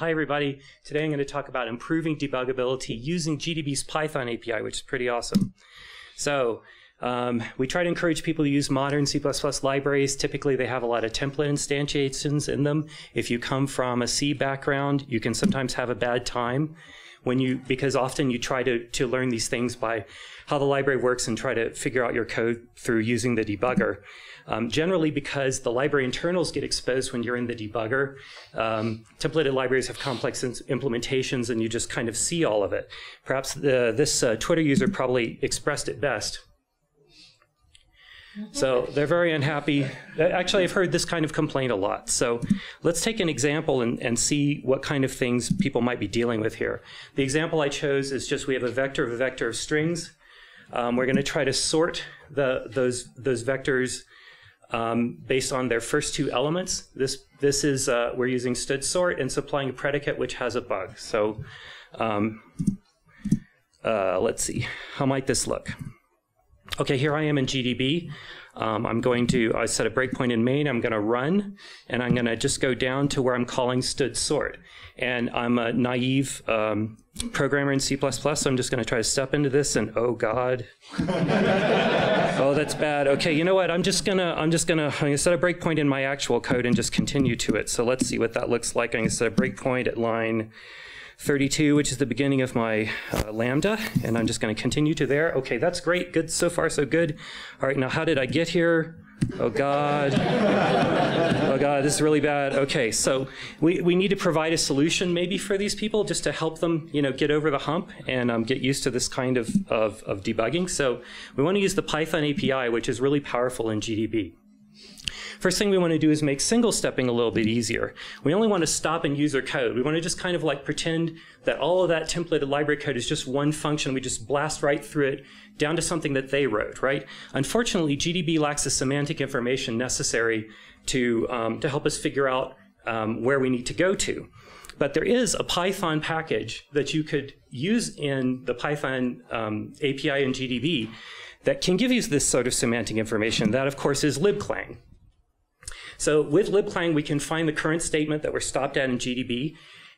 Hi everybody, today I'm going to talk about improving debuggability using GDB's Python API, which is pretty awesome. So we try to encourage people to use modern C++ libraries. Typically they have a lot of template instantiations in them. If you come from a C background, you can sometimes have a bad time when because often you try to learn these things by how the library works and try to figure out your code through using the debugger. Generally because the library internals get exposed when you're in the debugger. Templated libraries have complex implementations and you just kind of see all of it. Perhaps this Twitter user probably expressed it best. So they're very unhappy. Actually, I've heard this kind of complaint a lot. So let's take an example and see what kind of things people might be dealing with here. The example I chose is just we have a vector of strings. We're going to try to sort those vectors based on their first two elements. This is we're using std sort and supplying a predicate which has a bug. So let's see, how might this look? Okay, here I am in GDB. I set a breakpoint in main. I'm going to run, and I'm going to just go down to where I'm calling std sort. And I'm a naive programmer in C++, so I'm just going to try to step into this. And oh god, oh that's bad. Okay, you know what? I'm gonna set a breakpoint in my actual code and just continue to it. So let's see what that looks like. I'm gonna set a breakpoint at line 32, which is the beginning of my lambda, and I'm just going to continue to there. Okay, that's great. Good, so far so good. All right, now how did I get here? Oh god. Oh god, this is really bad. Okay, so we need to provide a solution maybe for these people just to help them, you know, get over the hump and get used to this kind of debugging. So we want to use the Python API, which is really powerful in GDB. First thing we want to do is make single stepping a little bit easier. We only want to stop and use our code. We want to just kind of like pretend that all of that templated library code is just one function. We just blast right through it down to something that they wrote, right? Unfortunately, GDB lacks the semantic information necessary to help us figure out where we need to go to. But there is a Python package that you could use in the Python API in GDB that can give you this sort of semantic information. That, of course, is libclang. So with libclang, we can find the current statement that we're stopped at in GDB.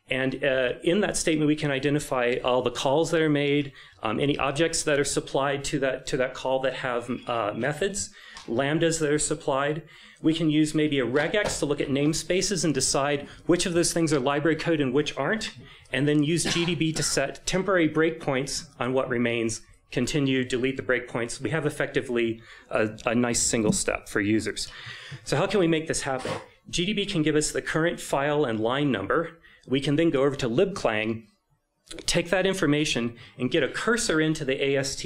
And in that statement, we can identify all the calls that are made, any objects that are supplied to that call that have methods, lambdas that are supplied. We can use maybe a regex to look at namespaces and decide which of those things are library code and which aren't, and then use GDB to set temporary breakpoints on what remains. Continue, delete the breakpoints. We have effectively a nice single step for users. So how can we make this happen? GDB can give us the current file and line number. We can then go over to libclang, take that information, and get a cursor into the AST,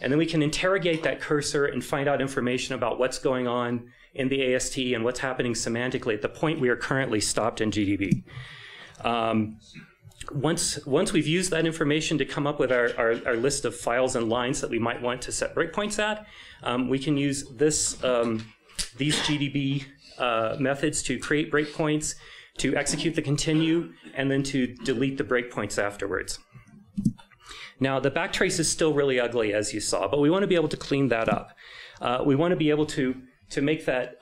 and then we can interrogate that cursor and find out information about what's going on in the AST and what's happening semantically at the point we are currently stopped in GDB. Once we've used that information to come up with our list of files and lines that we might want to set breakpoints at, we can use these GDB methods to create breakpoints, to execute the continue, and then to delete the breakpoints afterwards. Now, the backtrace is still really ugly, as you saw, but we want to be able to clean that up. We want to be able to make that...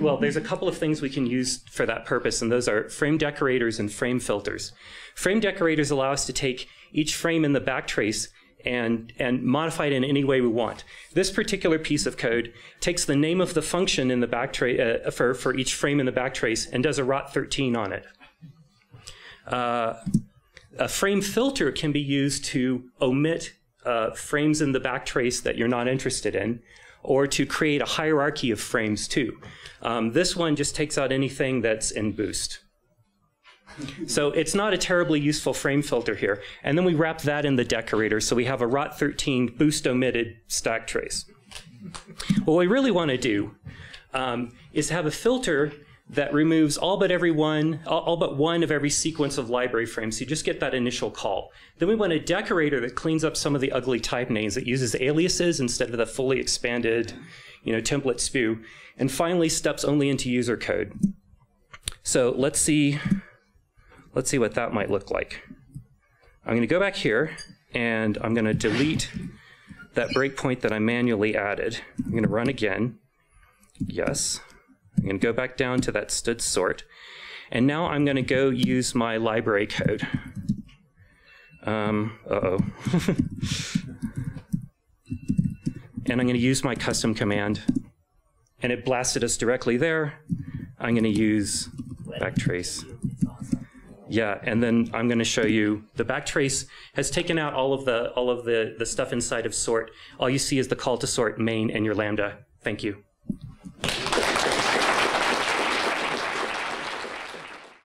well, there's a couple of things we can use for that purpose, and those are frame decorators and frame filters. Frame decorators allow us to take each frame in the backtrace and modify it in any way we want. This particular piece of code takes the name of the function in the backtrace for each frame in the backtrace and does a ROT13 on it. A frame filter can be used to omit frames in the backtrace that you're not interested in, or to create a hierarchy of frames too. This one just takes out anything that's in Boost. So it's not a terribly useful frame filter here. And then we wrap that in the decorator, so we have a ROT13 Boost omitted stack trace. What we really want to do is have a filter that removes all but one of every sequence of library frames, so you just get that initial call. Then we want a decorator that cleans up some of the ugly type names. It uses aliases instead of the fully expanded, you know, template spew. And finally, steps only into user code. So let's see what that might look like. I'm going to go back here, and I'm going to delete that breakpoint that I manually added. I'm going to run again. Yes. I'm going to go back down to that std sort. And now I'm going to go use my library code. And I'm going to use my custom command. And it blasted us directly there. I'm going to use backtrace. Yeah, and then I'm going to show you the backtrace has taken out all of the stuff inside of sort. All you see is the call to sort main and your lambda. Thank you.